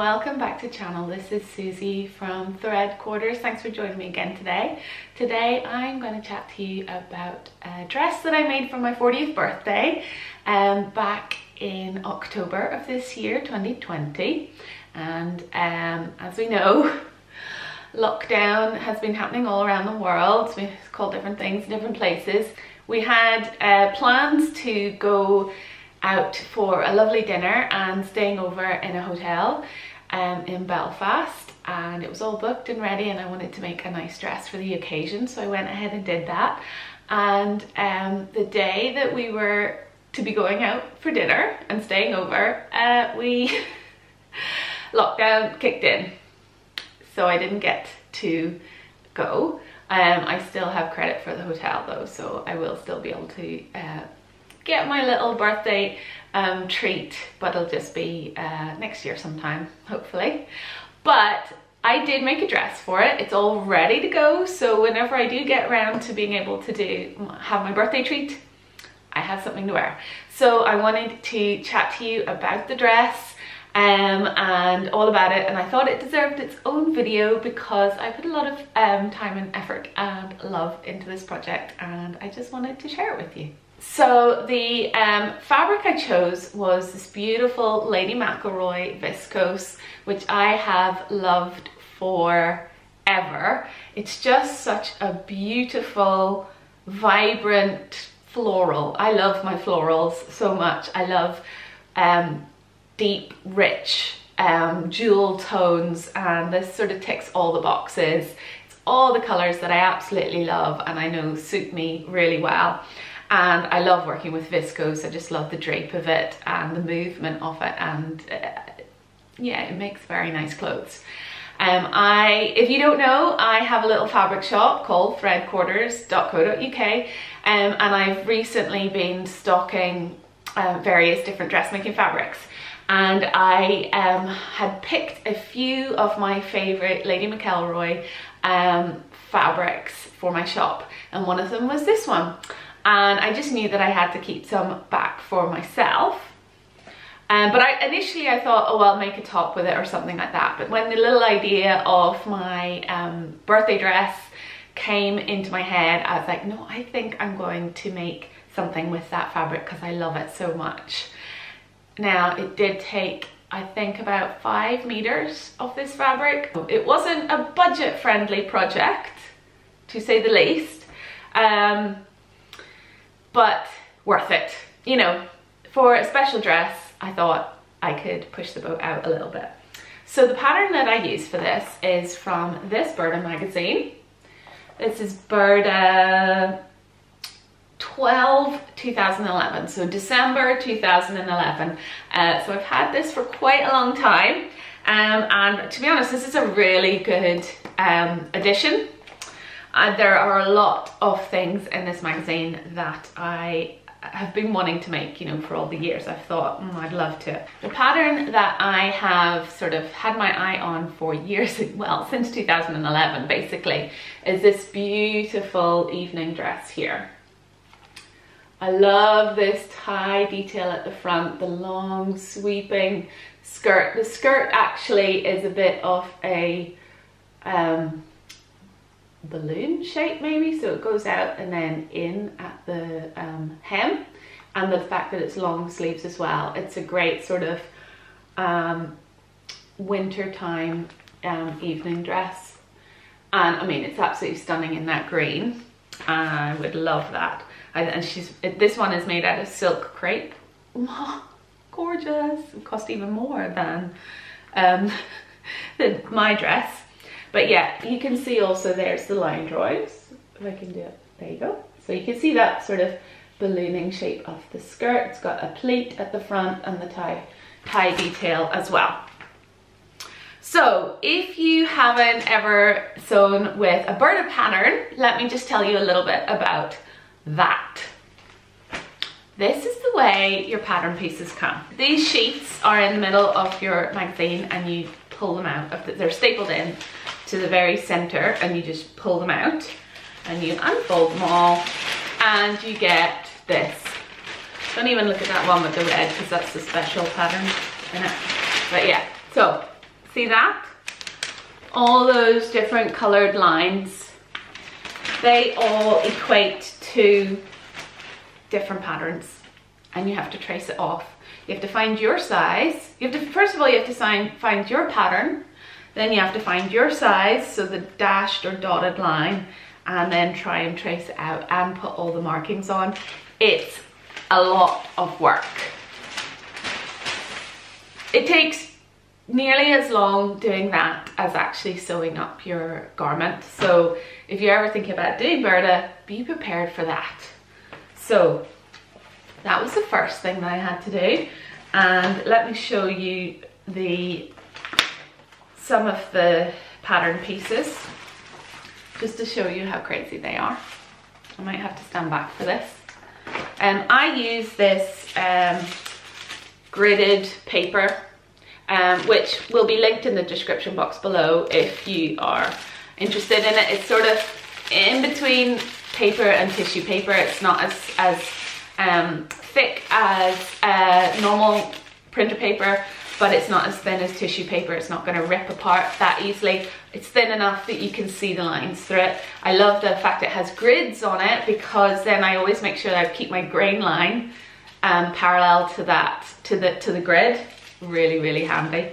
welcome back to the channel. This is Susie from Threadquarters. Thanks for joining me again today. Today I'm going to chat to you about a dress that I made for my 40th birthday back in October of this year, 2020. And as we know, lockdown has been happening all around the world. It's called different things, different places. We had plans to go out for a lovely dinner and staying over in a hotel in Belfast, and it was all booked and ready, and I wanted to make a nice dress for the occasion, so I went ahead and did that. And the day that we were to be going out for dinner and staying over, lockdown kicked in, so I didn't get to go. I still have credit for the hotel though, so I will still be able to get my little birthday treat, but it'll just be next year sometime, hopefully. But I did make a dress for it. It's all ready to go, so whenever I do get around to being able to have my birthday treat, I have something to wear. So I wanted to chat to you about the dress and all about it, and I thought it deserved its own video because I put a lot of time and effort and love into this project, and I just wanted to share it with you. So the fabric I chose was this beautiful Lady McElroy viscose, which I have loved forever. It's just such a beautiful, vibrant floral. I love my florals so much. I love deep, rich, jewel tones, and this sort of ticks all the boxes. It's all the colors that I absolutely love and I know suit me really well. And I love working with viscose. I just love the drape of it and the movement of it, and yeah, it makes very nice clothes. If you don't know, I have a little fabric shop called threadquarters.co.uk, and I've recently been stocking various different dressmaking fabrics. And I had picked a few of my favorite Lady McElroy fabrics for my shop, and one of them was this one. And I just knew that I had to keep some back for myself. But initially I thought, oh, I'll make a top with it or something like that. But when the little idea of my birthday dress came into my head, I was like, no, I think I'm going to make something with that fabric because I love it so much. Now, it did take, I think, about 5 meters of this fabric. It wasn't a budget-friendly project, to say the least. But worth it, you know, for a special dress. I thought I could push the boat out a little bit. So the pattern that I use for this is from this Burda magazine. This is Burda 12 2011, so December 2011. So I've had this for quite a long time, and to be honest, this is a really good addition. There are a lot of things in this magazine that I have been wanting to make, you know, for all the years. I've thought, I'd love to. The pattern that I have sort of had my eye on for years, well, since 2011 basically, is this beautiful evening dress here. I love this tie detail at the front, the long sweeping skirt. The skirt actually is a bit of a balloon shape maybe, so it goes out and then in at the hem, and the fact that it's long sleeves as well, it's a great sort of wintertime evening dress. And I mean, it's absolutely stunning in that green. I would love that. And this one is made out of silk crepe. Gorgeous. It cost even more than my dress. But yeah, you can see also there's the line drawings. If I can do it, there you go. So you can see that sort of ballooning shape of the skirt. It's got a pleat at the front and the tie detail as well. So if you haven't ever sewn with a Burda pattern, let me just tell you a little bit about that. This is the way your pattern pieces come. These sheets are in the middle of your magazine, and you pull them out. They're stapled in to the very center, and you just pull them out and you unfold them all, and you get this. Don't even look at that one with the red because that's the special pattern in it. But yeah, so See that? All those different coloured lines, they all equate to different patterns, and you have to trace it off. You have to find your size. You have to, first of all, you have to find your pattern, then you have to find your size, so the dashed or dotted line, and then try and trace it out and put all the markings on. It's a lot of work. It takes nearly as long doing that as actually sewing up your garment. So if you're ever thinking about doing Burda, be prepared for that. So that was the first thing that I had to do, and let me show you the some of the pattern pieces just to show you how crazy they are. I might have to stand back for this. I use this gridded paper, which will be linked in the description box below if you are interested in it. It's sort of in between paper and tissue paper. It's not as thick as normal printer paper, but it's not as thin as tissue paper. It's not going to rip apart that easily. It's thin enough that you can see the lines through it. I love the fact it has grids on it, because then I always make sure that I keep my grain line parallel to that, to the grid. Really, really handy.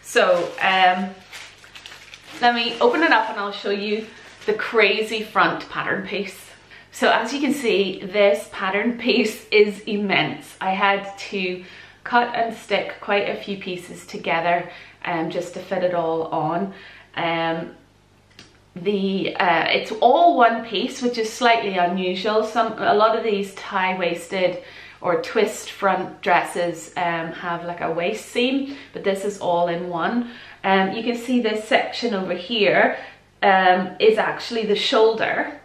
So let me open it up and I'll show you the crazy front pattern piece. So as you can see, this pattern piece is immense. I had to cut and stick quite a few pieces together just to fit it all on. It's all one piece, which is slightly unusual. A lot of these tie-waisted or twist front dresses have like a waist seam, but this is all in one. You can see this section over here is actually the shoulder,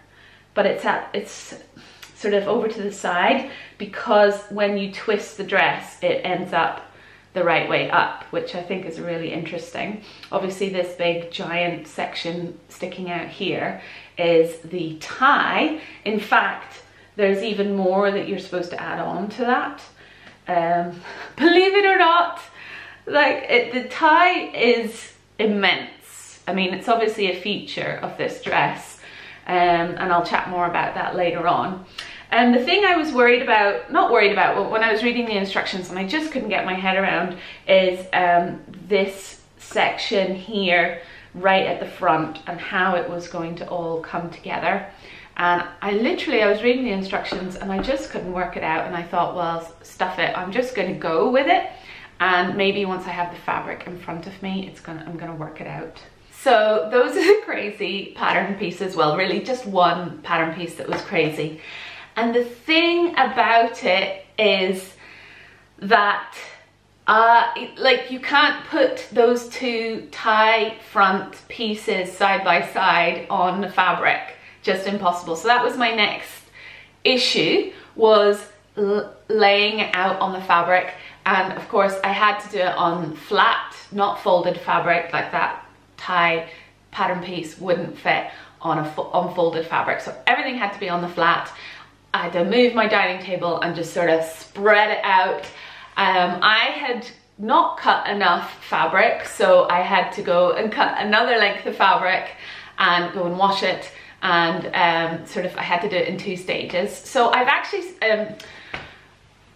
but it's sort of over to the side, because when you twist the dress, it ends up the right way up, which I think is really interesting. Obviously this big giant section sticking out here is the tie. In fact, there's even more that you're supposed to add on to that. Believe it or not, like the tie is immense. I mean, it's obviously a feature of this dress, and I'll chat more about that later on. And the thing I was not worried about, when I was reading the instructions and I just couldn't get my head around, is this section here right at the front and how it was going to all come together. And I was reading the instructions and I just couldn't work it out, and I thought, well, stuff it, I'm just going to go with it, and maybe once I have the fabric in front of me, I'm going to work it out. So those are the crazy pattern pieces. Well, really just one pattern piece that was crazy. And the thing about it is that like, you can't put those two tie front pieces side by side on the fabric. Just impossible. So that was my next issue, was laying it out on the fabric. And of course I had to do it on flat, not folded fabric, like that tie pattern piece wouldn't fit on folded fabric. So everything had to be on the flat. I had to move my dining table and just sort of spread it out. I had not cut enough fabric, so I had to go and cut another length of fabric and go and wash it. And I had to do it in two stages. So I've actually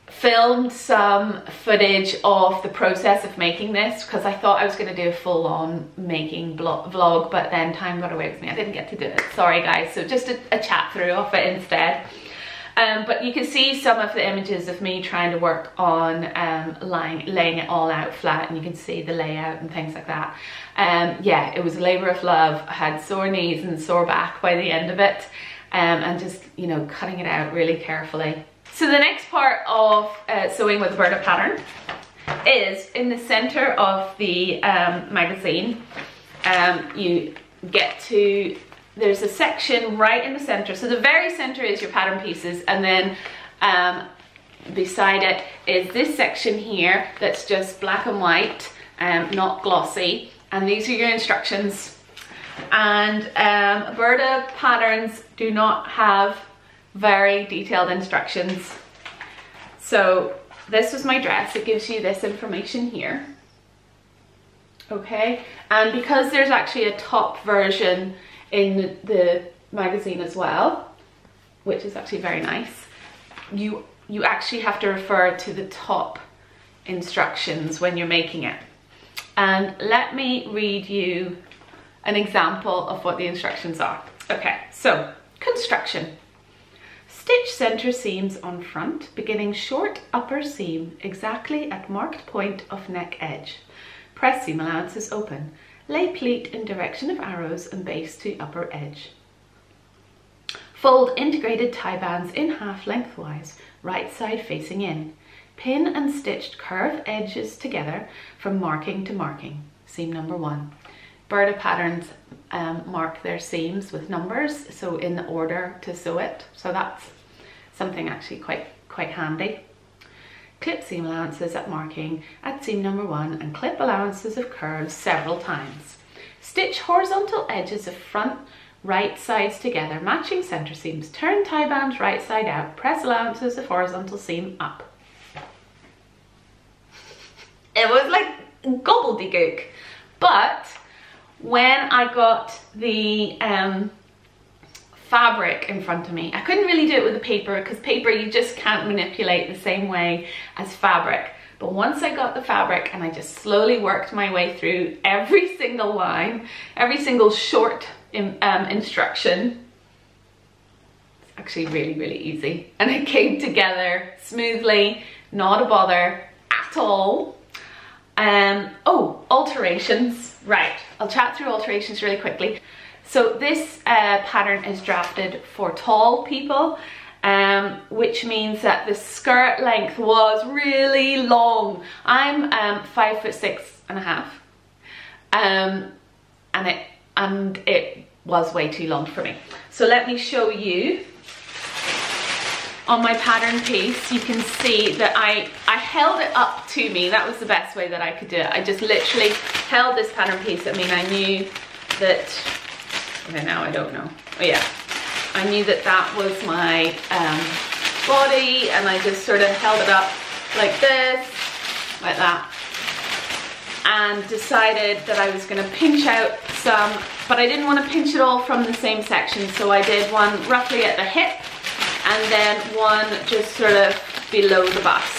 filmed some footage of the process of making this, because I thought I was going to do a full-on making vlog, but then time got away with me. I didn't get to do it. Sorry guys. So just a chat through of it instead. But you can see some of the images of me trying to work on laying it all out flat, and you can see the layout and things like that. Yeah, it was a labour of love. I had sore knees and sore back by the end of it, and just, you know, cutting it out really carefully. So the next part of sewing with the Burda pattern is in the centre of the magazine. You get to... There's a section right in the center. So the very center is your pattern pieces, and then beside it is this section here that's just black and white, not glossy. And these are your instructions. And Burda patterns do not have very detailed instructions. So this was my dress. It gives you this information here. okay? And because there's actually a top version in the magazine as well, which is actually very nice, you actually have to refer to the top instructions when you're making it. And let me read you an example of what the instructions are. Okay, so construction. Stitch center seams on front, beginning short upper seam exactly at marked point of neck edge. Press seam allowances open. Lay pleat in direction of arrows and base to upper edge. Fold integrated tie bands in half lengthwise, right side facing in. Pin and stitched curved edges together from marking to marking. Seam number 1. Burda patterns mark their seams with numbers, so in the order to sew it. So that's something actually quite handy. Clip seam allowances at marking at seam number 1 and clip allowances of curves several times. Stitch horizontal edges of front right sides together, matching center seams. Turn tie bands right side out. Press allowances of horizontal seam up. It was like gobbledygook, but when I got the fabric in front of me, I couldn't really do it with the paper, because paper you just can't manipulate the same way as fabric. But once I got the fabric and I just slowly worked my way through every single line, every single short instruction, it's actually really easy, and it came together smoothly, not a bother at all. Oh, alterations. Right, I'll chat through alterations really quickly. So this pattern is drafted for tall people, which means that the skirt length was really long. I'm 5'6½", and it was way too long for me. So let me show you. On my pattern piece, you can see that I held it up to me. That was the best way that I could do it. I just literally held this pattern piece. I mean, I knew that, okay, now I don't know. Oh yeah, I knew that that was my body, and I just sort of held it up like this, like that, and decided that I was gonna pinch out some, but I didn't wanna pinch it all from the same section. So I did one roughly at the hip, and then one just sort of below the bust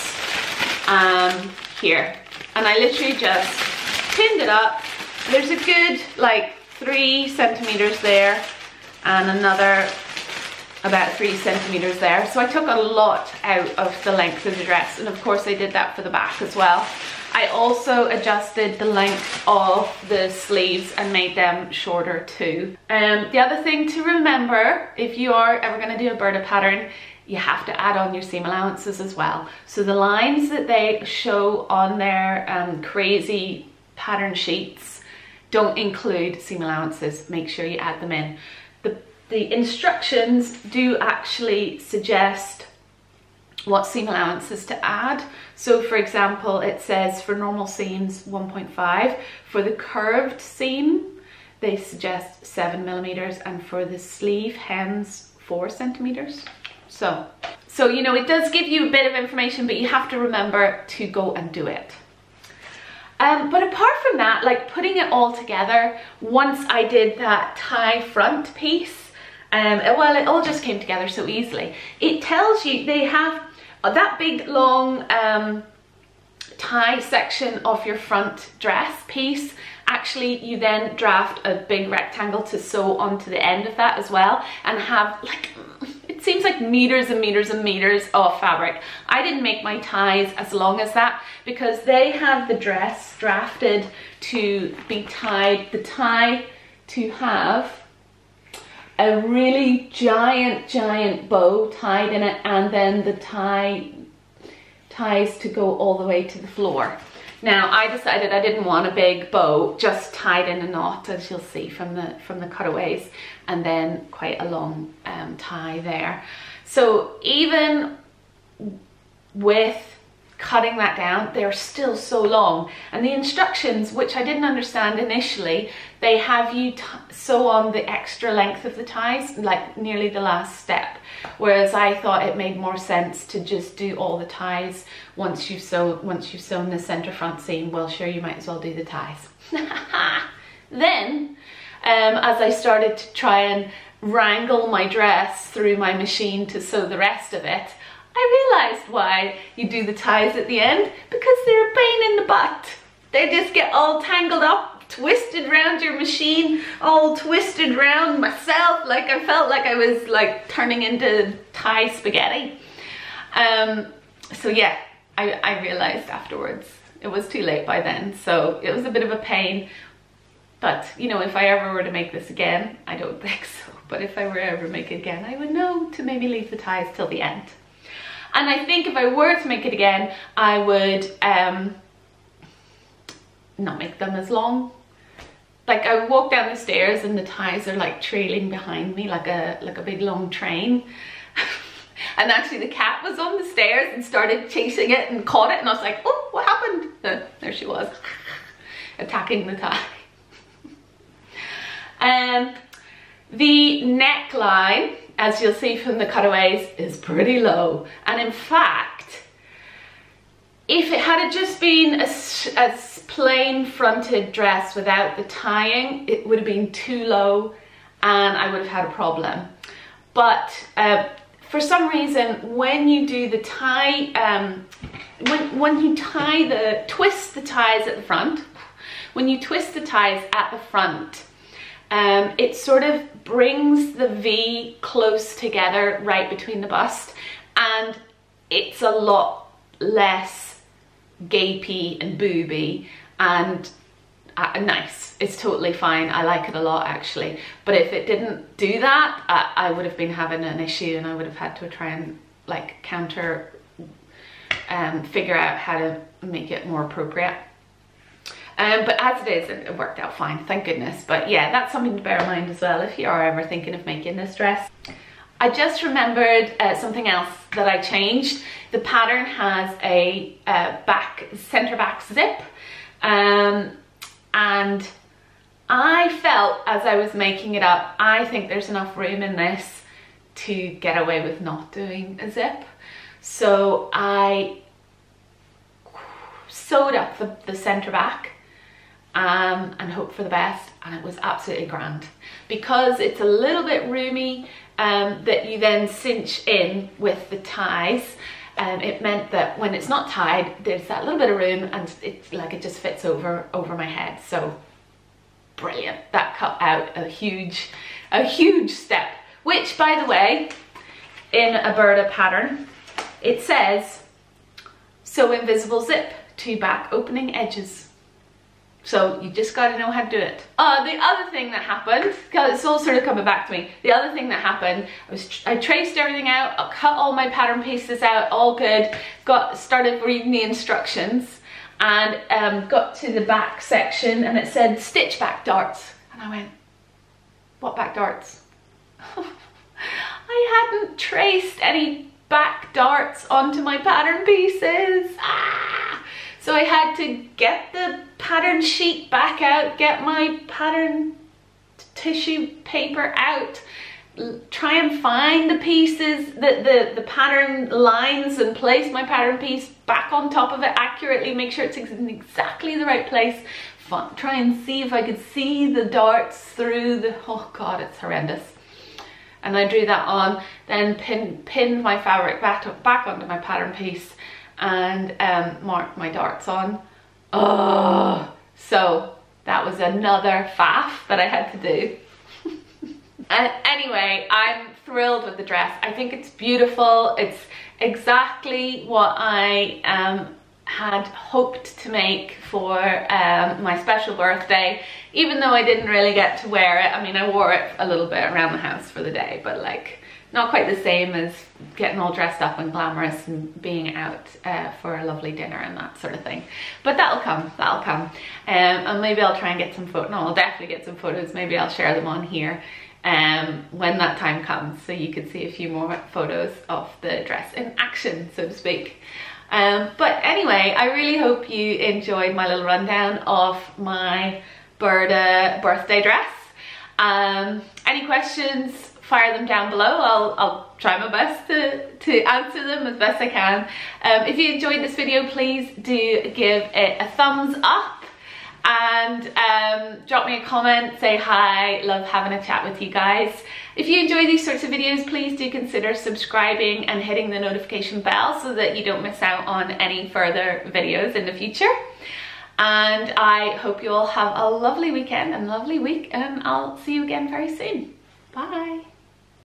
here. And I literally just pinned it up. There's a good like 3 centimeters there and another about 3 centimeters there. So I took a lot out of the length of the dress. And of course I did that for the back as well. I also adjusted the length of the sleeves and made them shorter too. The other thing to remember, if you are ever going to do a Burda pattern, you have to add on your seam allowances as well. So the lines that they show on their crazy pattern sheets don't include seam allowances. Make sure you add them in. The instructions do actually suggest what seam allowances to add. So for example, it says for normal seams 1.5, for the curved seam they suggest 7 millimeters, and for the sleeve hems 4 centimeters. So you know, it does give you a bit of information, but you have to remember to go and do it. But apart from that, like putting it all together, once I did that tie front piece, well, it all just came together so easily. It tells you they have that big long tie section of your front dress piece. Actually, you then draft a big rectangle to sew onto the end of that as well, and have like, it seems like meters and meters and meters of fabric. I didn't make my ties as long as that because they have the dress drafted to be tied, the tie to have a really giant bow tied in it, and then the ties to go all the way to the floor. Now I decided I didn't want a big bow, just tied in a knot, as you'll see from the cutaways, and then quite a long tie there. So even with cutting that down, they're still so long. And the instructions, which I didn't understand initially, they have you sew on the extra length of the ties, like nearly the last step, whereas I thought it made more sense to just do all the ties once you've sewn the center front seam. Well, sure, you might as well do the ties. Then, as I started to try and wrangle my dress through my machine to sew the rest of it, I realized why you do the ties at the end, because they're a pain in the butt. They just get all tangled up, twisted round your machine, all twisted round myself, like I felt like I was like turning into Thai spaghetti. So yeah, I realized afterwards. It was too late by then, so it was a bit of a pain. But, you know, if I ever were to make this again, I don't think so, but if I were to ever make it again, I would know to maybe leave the ties till the end. And I think if I were to make it again, I would not make them as long. Like, I walk down the stairs and the ties are like trailing behind me like a big long train. And actually the cat was on the stairs and started chasing it and caught it, and I was like, oh, what happened? And there she was, attacking the tie. The neckline, as you'll see from the cutaways, is pretty low, and in fact, if it had just been a plain fronted dress without the tying, it would have been too low and I would have had a problem. But for some reason, when you do the tie, when you tie the, twist the ties at the front, when you twist the ties at the front, it sort of brings the V close together right between the bust, and it's a lot less gapey and booby and nice. It's totally fine. I like it a lot, actually, but if it didn't do that, I would have been having an issue, and I would have had to try and like counter figure out how to make it more appropriate. But as it is, it worked out fine, thank goodness. But yeah, that's something to bear in mind as well if you are ever thinking of making this dress. I just remembered something else that I changed. The pattern has a center back zip, and I felt as I was making it up, I think there's enough room in this to get away with not doing a zip. So I sewed up the center back, and hope for the best, and it was absolutely grand because it's a little bit roomy, that you then cinch in with the ties, and it meant that when it's not tied, there's that little bit of room, and it's like it just fits over my head. So brilliant, that cut out a huge step, which, by the way, in a Burda pattern it says sew invisible zip to back opening edges. So you just gotta know how to do it. The other thing that happened, because it's all sort of coming back to me, the other thing that happened, I traced everything out, I cut all my pattern pieces out, all good, started reading the instructions, and got to the back section and it said stitch back darts, and I went, what back darts? I hadn't traced any back darts onto my pattern pieces. Ah! So I had to get the pattern sheet back out, get my pattern tissue paper out, try and find the pieces, the pattern lines, and place my pattern piece back on top of it accurately, make sure it's in exactly the right place, try and see if I could see the darts through the, oh God, it's horrendous. And I drew that on, then pinned my fabric back onto my pattern piece, and marked my darts on. Oh, so that was another faff that I had to do. And anyway, I'm thrilled with the dress. I think it's beautiful. It's exactly what I had hoped to make for my special birthday, even though I didn't really get to wear it. I mean, I wore it a little bit around the house for the day, but like, not quite the same as getting all dressed up and glamorous and being out for a lovely dinner and that sort of thing. But that'll come. And maybe I'll try and get some photos. No, I'll definitely get some photos. Maybe I'll share them on here when that time comes, so you can see a few more photos of the dress in action, so to speak. But anyway, I really hope you enjoyed my little rundown of my Burda birthday dress. Any questions? Fire them down below. I'll try my best to answer them as best I can. If you enjoyed this video, please do give it a thumbs up. and drop me a comment, say hi, love having a chat with you guys. If you enjoy these sorts of videos, please do consider subscribing and hitting the notification bell so that you don't miss out on any further videos in the future. And I hope you all have a lovely weekend and lovely week, and I'll see you again very soon. Bye.